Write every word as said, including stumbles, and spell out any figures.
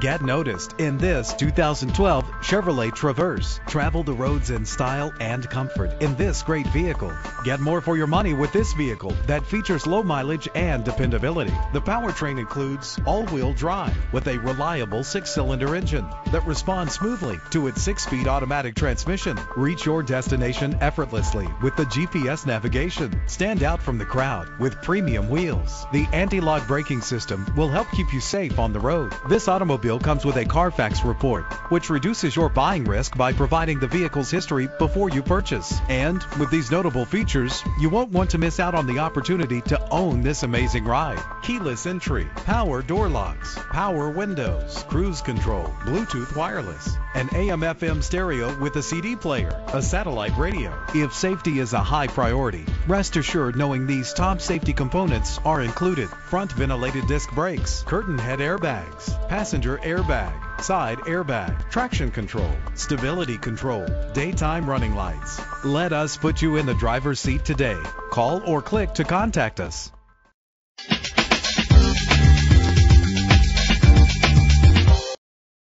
Get noticed in this two thousand twelve Chevrolet Traverse. Travel the roads in style and comfort in this great vehicle. Get more for your money with this vehicle that features low mileage and dependability. The powertrain includes all-wheel drive with a reliable six-cylinder engine that responds smoothly to its six-speed automatic transmission. Reach your destination effortlessly with the G P S navigation. Stand out from the crowd with premium wheels. The anti-lock braking system will help keep you safe on the road. This automobile comes with a Carfax report, which reduces your buying risk by providing the vehicle's history before you purchase. And with these notable features, you won't want to miss out on the opportunity to own this amazing ride. Keyless entry, power door locks, power windows, cruise control, Bluetooth wireless, an A M F M stereo with a C D player, a satellite radio. If safety is a high priority, rest assured knowing these top safety components are included: front ventilated disc brakes, curtain head airbags, passenger airbag, side airbag, traction control, stability control, daytime running lights. Let us put you in the driver's seat today. Call or click to contact us.